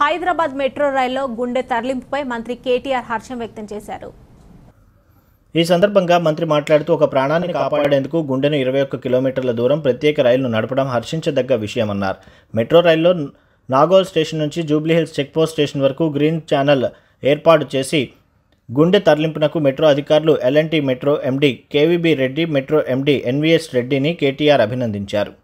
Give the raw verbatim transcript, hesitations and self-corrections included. Hyderabad metro रैल्लो गुंडे तरलिंपुपై मंत्री KTR हर्षं व्यक्तं चेशाరు। ఈ సందర్భంగా మంత్రి మాట్లాడుతూ ఒక ప్రాణాన్ని కాపాడేందుకు గుండెను इक्कीस కిలోమీటర్ల దూరం ప్రత్యేక రైలును నడపడం హర్షించదగ్గ విషయం అన్నారు। మెట్రో రైల్లో నాగోల్ స్టేషన్ నుంచి జూబలీహిల్స్ చెక్ పోస్ట్ స్టేషన్ వరకు గ్రీన్ ఛానల్ ఏర్పాటు చేసి గుండె తరలింపునకు మెట్రో అధికారులు L and T metro MD KVB Reddy, metro MD NVS రెడ్డిని కేటీఆర్ అభినందించారు।